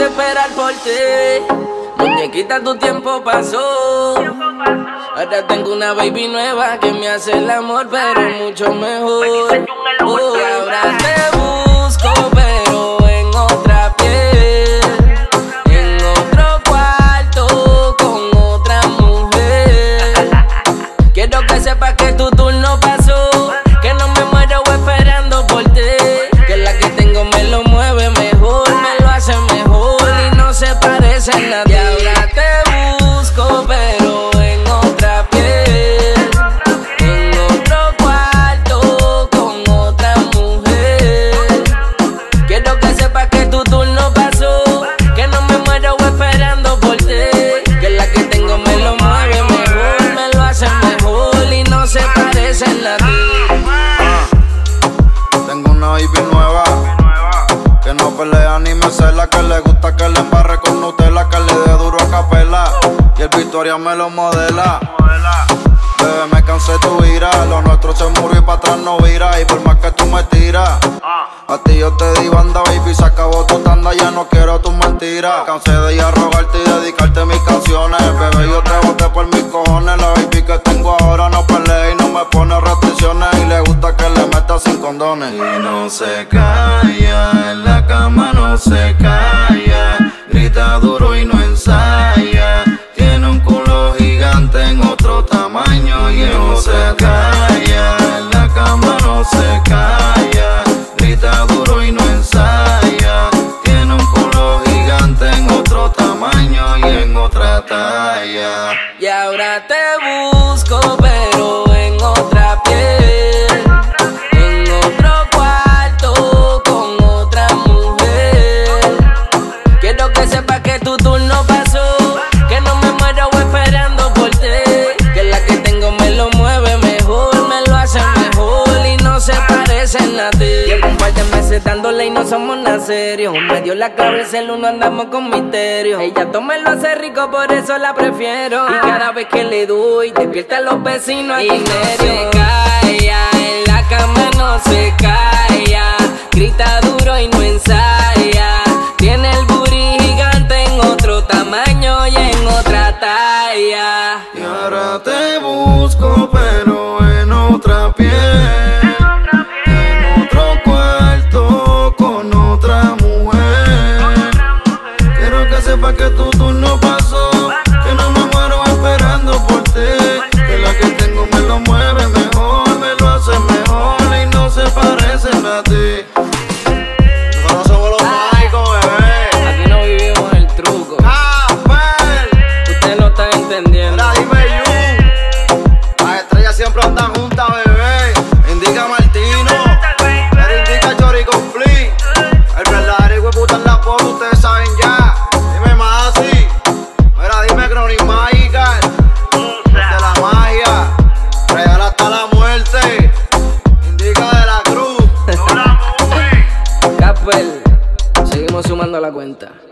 Esperar por ti, muñequita, tu tiempo pasó. Ahora tengo una baby nueva que me hace el amor, pero mucho mejor. Ahora te busco, pero en otra piel, en otro cuarto con otra mujer. Quiero que sepas que tu turno pasó, que no me muero esperando por ti, que la que tengo me lo mueve mejor, me lo hace mejor. Se parece a nadie. Y ahora te busco, pero en otra piel, en otro cuarto con otra mujer. Quiero que sepas que tu turno pasó, que no me muero esperando por ti, que la que tengo me lo mueve mejor, me lo hace mejor y no se parece a nadie. Tengo una baby nueva que no pelea ni me cela, que le gusta que le embarre con Nutella, que le dé duro a capela y el Victoria me lo modela. Bebé, me cansé tu ira, lo nuestro se murió y pa' atrás no vira, y por más que tú me tiras, a ti yo te di banda, baby, se acabó tu tanda, ya no quiero tus mentiras. Cansé de ir a rogarte y dedicarte mis canciones, bebé, yo te boté por mis cojones. La baby que tengo ahora no pelea y no me pone restricciones, y le gusta que le meta sin condones. Y no se calla, en la cama no se calla, grita duro y no ensaya, tiene un culo gigante en otro tamaño. Y no se calla, en la cama no se calla, grita duro y no ensaya, tiene un culo gigante en otro tamaño y en otra talla. Y ahora te busco, pero en otra piel, en otro cuarto con otra mujer. Quiero que sepas que tu turno pasó, que no me muero esperando por ti, que la que tengo me lo mueve mejor, me lo hace mejor y no se parecen a ti. Dándole y no somos nada serio, me dio la clave el celu, no andamos con misterio. Ella toma y lo hace rico, por eso la prefiero, y cada vez que le doy despierta a los vecinos aquí. Y no se calla, en la cama no se calla, grita duro y no ensaya, tiene el booty gigante en otro tamaño y en otra talla. Y ahora te busco, pero en otra piel, que tu turno pasó, que no me muero esperando por ti, que la que tengo me lo mueve mejor, me lo hace mejor y no se parecen a ti. Nosotros no somos los mágicos, bebé. Aquí no vivimos el truco. Ustedes no están entendiendo. Ahora dime you. Las estrellas siempre andan juntas, bebé. Indica Martino, pero indica Chori con Flea. El verdadero hijo de puta en la popa, ustedes saben ya. Seguimos sumando la cuenta.